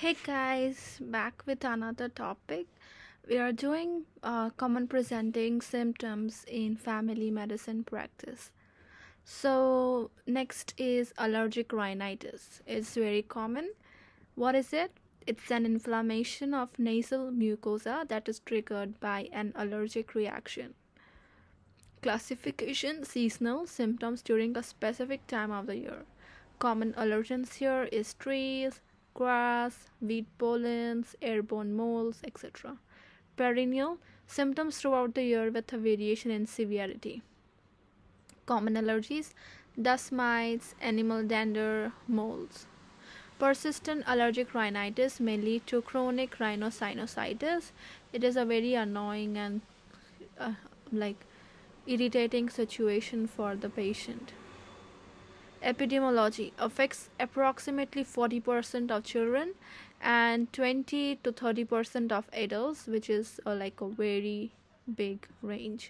Hey guys, back with another topic. We are doing common presenting symptoms in family medicine practice. So next is allergic rhinitis. It's very common. What is it? It's an inflammation of nasal mucosa that is triggered by an allergic reaction. Classification: seasonal symptoms during a specific time of the year. Common allergens here is trees, grass, wheat pollens, airborne molds, etc. Perennial: symptoms throughout the year with a variation in severity. Common allergies: dust mites, animal dander, molds. Persistent allergic rhinitis may lead to chronic rhinosinusitis. It is a very annoying and irritating situation for the patient. Epidemiology: affects approximately 40% of children and 20 to 30% of adults, which is a very big range.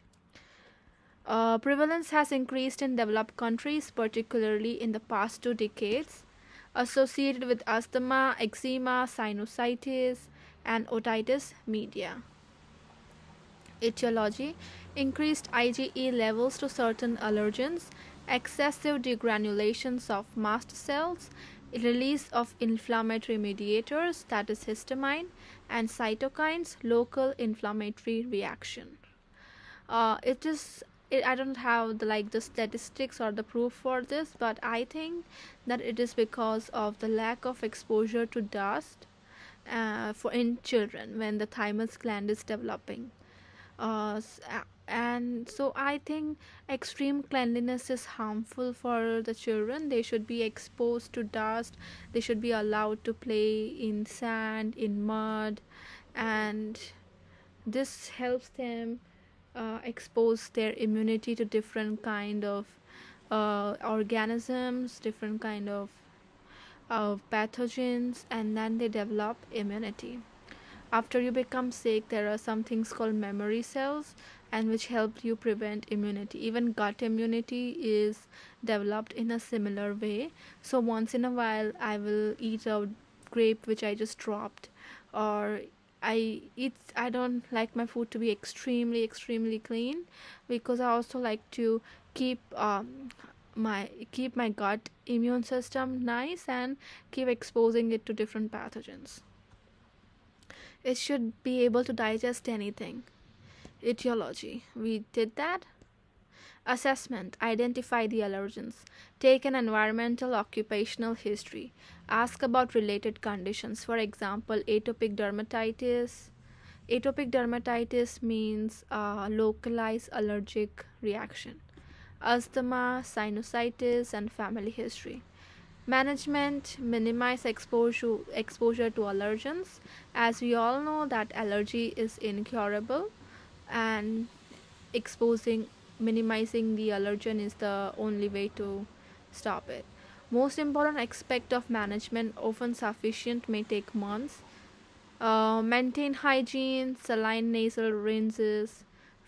Prevalence has increased in developed countries, particularly in the past 2 decades, associated with asthma, eczema, sinusitis, and otitis media. Etiology: increased IgE levels to certain allergens, excessive degranulations of mast cells, release of inflammatory mediators, that is histamine and cytokines, local inflammatory reaction. I don't have the statistics or the proof for this, but I think that it is because of the lack of exposure to dust in children when the thymus gland is developing. And so I think extreme cleanliness is harmful for the children. They should be exposed to dust. They should be allowed to play in sand, in mud, and this helps them expose their immunity to different kind of organisms, different kind of pathogens, and then they develop immunity. After you become sick, there are some things called memory cells, and which help you prevent immunity. Even gut immunity is developed in a similar way. So once in a while, I will eat a grape which I just dropped, or I don't like my food to be extremely clean, because I also like to keep my gut immune system nice and keep exposing it to different pathogens. It should be able to digest anything. Etiology, we did that. Assessment: identify the allergens. Take an environmental occupational history. Ask about related conditions. For example, atopic dermatitis. Atopic dermatitis means localized allergic reaction. Asthma, sinusitis, and family history. Management: minimize exposure to allergens. As we all know that allergy is incurable, and minimizing the allergen is the only way to stop it. Most important aspect of management, often sufficient, may take months. Maintain hygiene, saline nasal rinses,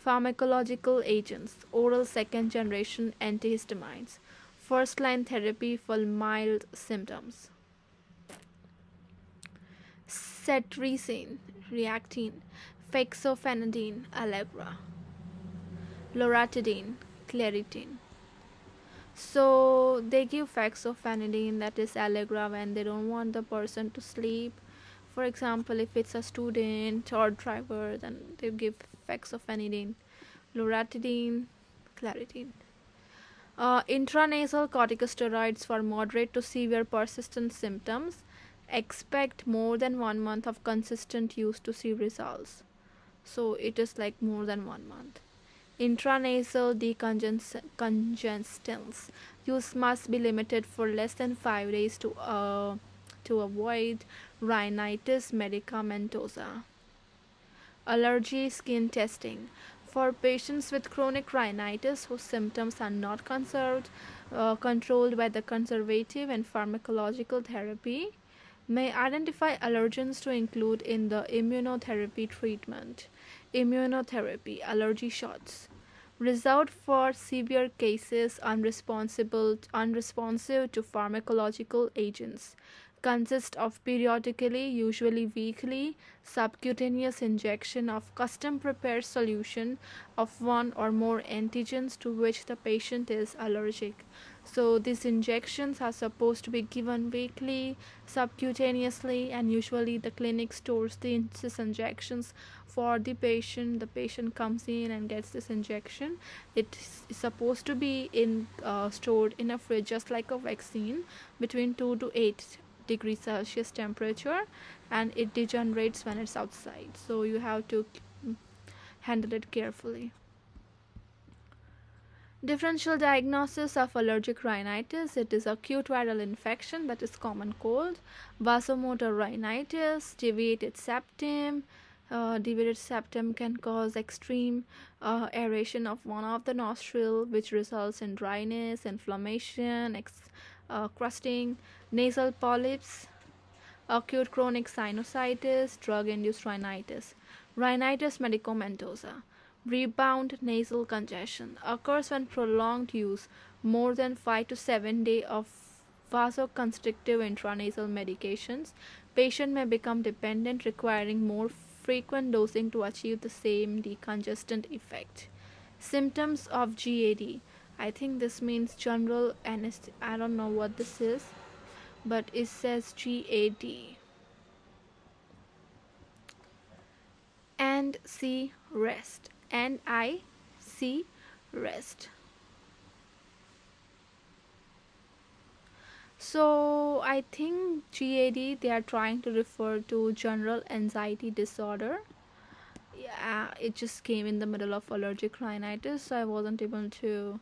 pharmacological agents, oral second-generation antihistamines. First-line therapy for mild symptoms. Cetirizine, reactine. Fexofenadine, allegra. Loratadine, Claritin. So they give fexofenadine, that is allegra, when they don't want the person to sleep. For example, if it's a student or driver, then they give fexofenadine, loratadine, Claritin. Intranasal corticosteroids for moderate to severe persistent symptoms. Expect more than 1 month of consistent use to see results. So it is more than 1 month. Intranasal decongestants. Use must be limited for less than 5 days to avoid rhinitis medicamentosa. Allergy skin testing. For patients with chronic rhinitis whose symptoms are not controlled by the conservative and pharmacological therapy, may identify allergens to include in the immunotherapy treatment. Immunotherapy, allergy shots. Result: for severe cases unresponsive to pharmacological agents, consists of periodically, usually weekly, subcutaneous injection of custom-prepared solution of one or more antigens to which the patient is allergic. So these injections are supposed to be given weekly, subcutaneously, and usually the clinic stores these injections for the patient. The patient comes in and gets this injection. It's supposed to be stored in a fridge, just like a vaccine, between 2 to 8 degrees Celsius temperature, and it degenerates when it's outside. So you have to handle it carefully. Differential diagnosis of allergic rhinitis. It is acute viral infection, that is common cold, vasomotor rhinitis, deviated septum. Deviated septum can cause extreme aeration of one of the nostril, which results in dryness, inflammation, crusting, nasal polyps, acute chronic sinusitis, drug-induced rhinitis, rhinitis medicamentosa. Rebound nasal congestion occurs when prolonged use, more than 5 to 7 days of vasoconstrictive intranasal medications. Patient may become dependent, requiring more frequent dosing to achieve the same decongestant effect. Symptoms of GAD. I think this means general anesthesia. I don't know what this is, but it says GAD. And C, rest. And I see rest. So I think GAD, they are trying to refer to general anxiety disorder. Yeah, it just came in the middle of allergic rhinitis, so I wasn't able to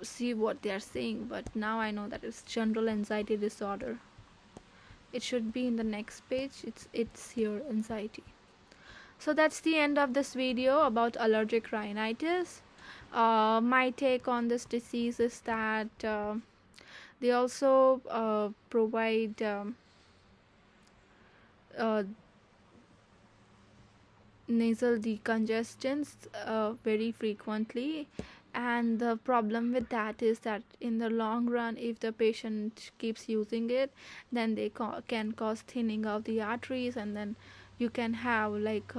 see what they are saying, but now I know that it's general anxiety disorder. It should be in the next page. It's here, anxiety. So that's the end of this video about allergic rhinitis. My take on this disease is that they also provide nasal decongestants very frequently, and the problem with that is that in the long run, if the patient keeps using it, then they can cause thinning of the arteries, and then you can have like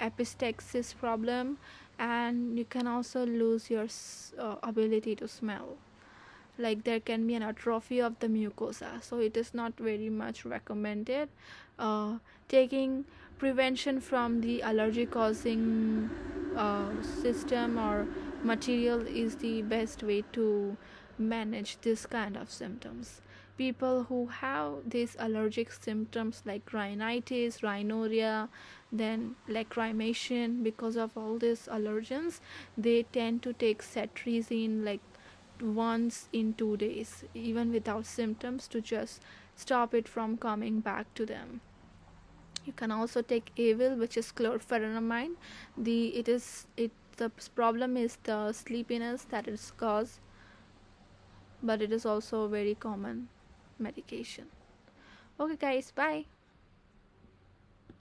epistaxis problem, and you can also lose your ability to smell. Like there can be an atrophy of the mucosa, so it is not very much recommended. Taking prevention from the allergy causing system or material is the best way to manage this kind of symptoms. People who have these allergic symptoms like rhinitis, rhinorrhea, then lacrimation, because of all these allergens, they tend to take cetirizine like once in 2 days, even without symptoms, to just stop it from coming back to them. You can also take avil, which is chlorpheniramine. The problem is the sleepiness that is caused, but it is also very common medication. Okay guys, bye.